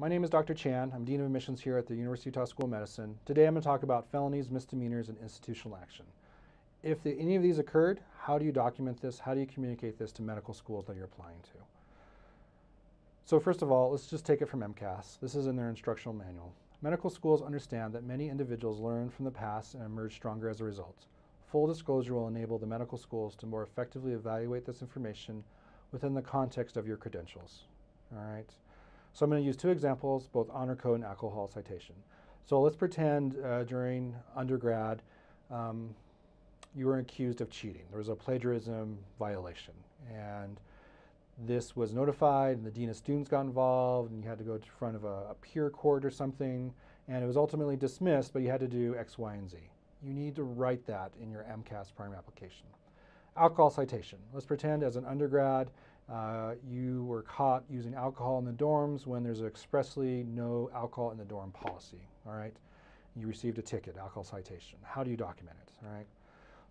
My name is Dr. Chan. I'm Dean of Admissions here at the University of Utah School of Medicine. Today I'm going to talk about felonies, misdemeanors, and institutional action. If any of these occurred, how do you document this? How do you communicate this to medical schools that you're applying to? So first of all, let's just take it from MCAS. This is in their instructional manual. Medical schools understand that many individuals learn from the past and emerge stronger as a result. Full disclosure will enable the medical schools to more effectively evaluate this information within the context of your credentials. All right. So I'm going to use two examples, both honor code and alcohol citation. So let's pretend during undergrad you were accused of cheating. There was a plagiarism violation, and this was notified, and the dean of students got involved, and you had to go to front of a peer court or something, and it was ultimately dismissed, but you had to do X, Y, and Z. You need to write that in your MCAS primary application. Alcohol citation. Let's pretend as an undergrad you were caught using alcohol in the dorms when there's expressly no alcohol in the dorm policy. All right, you received a ticket, alcohol citation. How do you document it? All right.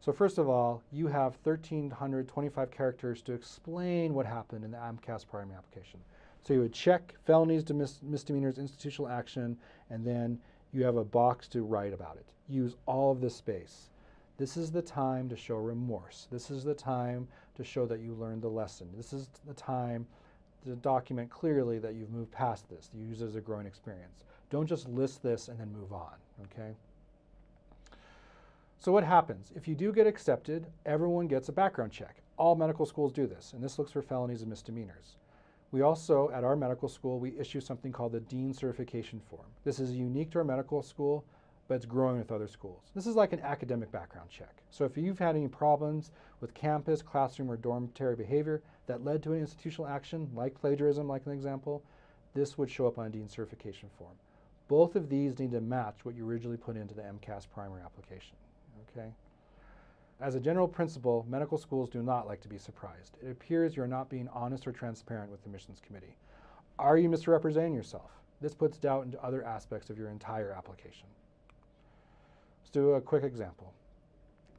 So first of all, you have 1,325 characters to explain what happened in the AMCAS primary application. So you would check felonies to misdemeanors, institutional action, and then you have a box to write about it. Use all of this space. This is the time to show remorse. This is the time to show that you learned the lesson. This is the time to document clearly that you've moved past this. You use it as a growing experience. Don't just list this and then move on, okay? So what happens? If you do get accepted, everyone gets a background check. All medical schools do this, and this looks for felonies and misdemeanors. We also, at our medical school, we issue something called the Dean Certification Form. This is unique to our medical school, but it's growing with other schools. This is like an academic background check. So if you've had any problems with campus, classroom, or dormitory behavior that led to an institutional action, like plagiarism, like an example, this would show up on a Dean Certification Form. Both of these need to match what you originally put into the MCAS primary application, okay? As a general principle, medical schools do not like to be surprised. It appears you're not being honest or transparent with the admissions committee. Are you misrepresenting yourself? This puts doubt into other aspects of your entire application. Let's do a quick example.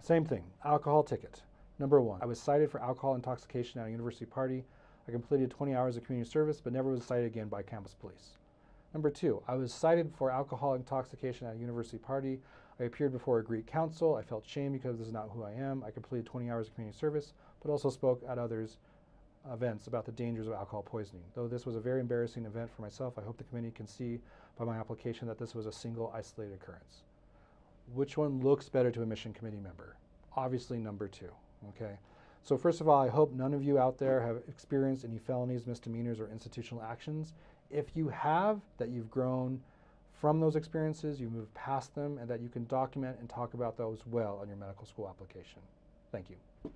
Same thing, alcohol ticket. Number one, I was cited for alcohol intoxication at a university party. I completed 20 hours of community service, but never was cited again by campus police. Number two, I was cited for alcohol intoxication at a university party. I appeared before a Greek council. I felt shame because this is not who I am. I completed 20 hours of community service, but also spoke at others' events about the dangers of alcohol poisoning. Though this was a very embarrassing event for myself, I hope the committee can see by my application that this was a single isolated occurrence. Which one looks better to a admission committee member? Obviously number two, okay? So first of all, I hope none of you out there have experienced any felonies, misdemeanors, or institutional actions. If you have, that you've grown from those experiences, you've moved past them, and that you can document and talk about those well on your medical school application. Thank you.